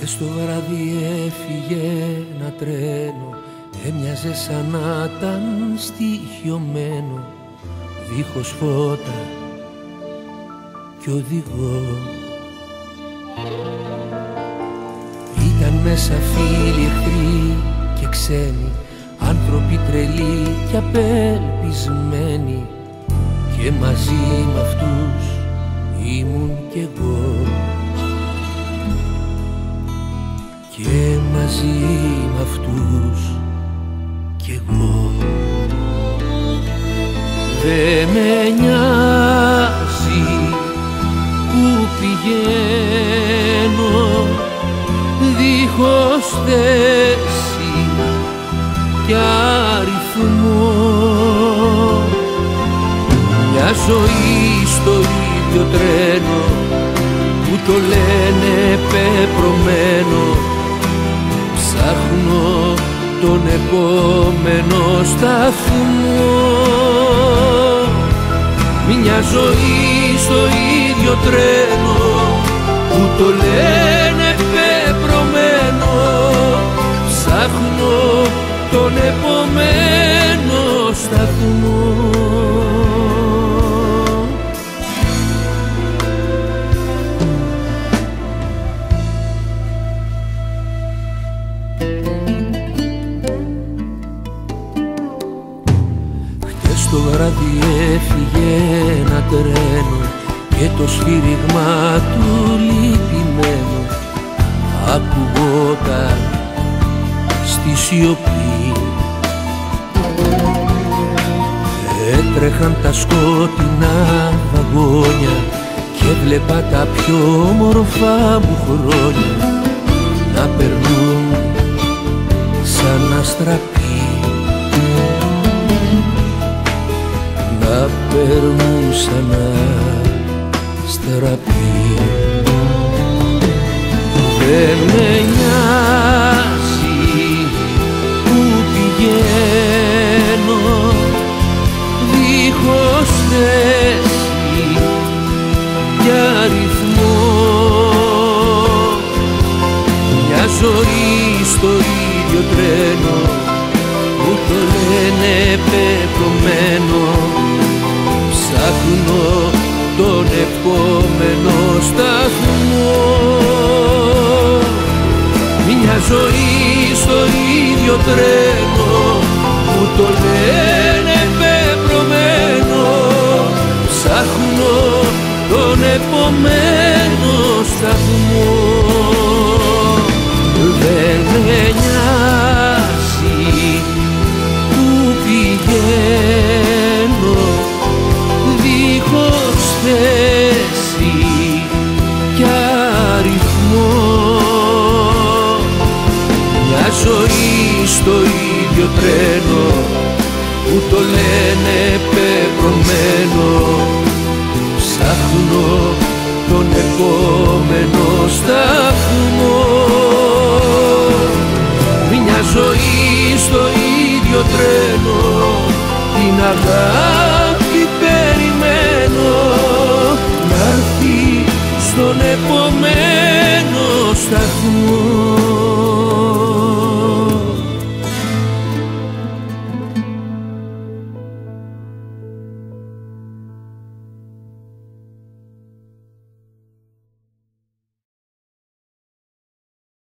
Και στο βράδυ έφυγε ένα τρένο, έμοιαζε σαν να ήταν στοιχειωμένο, δίχως φώτα κι οδηγό. Ήταν μέσα φίλοι, εχθροί και ξένοι, άνθρωποι τρελοί και απελπισμένοι, και μαζί με αυτούς ήμουν κι εγώ. Και μαζί με αυτούς κι εγώ. Δε με νοιάζει που πηγαίνω, δίχως θέση κι αριθμό. Μια ζωή στο ίδιο τρένο που το λένε πεπρωμένο, ψάχνω τον επόμενο σταθμό. Μια ζωή στο ίδιο τρένο που το λένε πεπρωμένο, ψάχνω τον επόμενο σταθμό. Το βράδυ έφυγε ένα τρένο και το σφύριγμα του λυπημένο ακουγόταν στη σιωπή. Έτρεχαν τα σκότεινα βαγόνια και έβλεπα τα πιο όμορφα μου χρόνια να περνούν σαν αστραπή. Να περνούν σαν αστραπή. Δεν με νοιάζει που πηγαίνω, δίχως θέση και αριθμό. Μια ζωή στο ίδιο τρένο που το λένε πεπρωμένο, ψάχνω τον επόμενο σταθμό. Μια ζωή στο ίδιο τρένο που το λένε πεπρωμένο, ψάχνω τον επόμενο σταθμό. Δεν με νοιάζει που πηγαίνω, δίχως θέση κι αριθμό. Μια ζωή στο ίδιο τρένο που το λένε πεπρωμένο, ψάχνω τον επόμενο σταθμό. Μια ζωή στο ίδιο τρένο, την αγάπη περιμένω, να έρθει στον επόμενο σταθμό.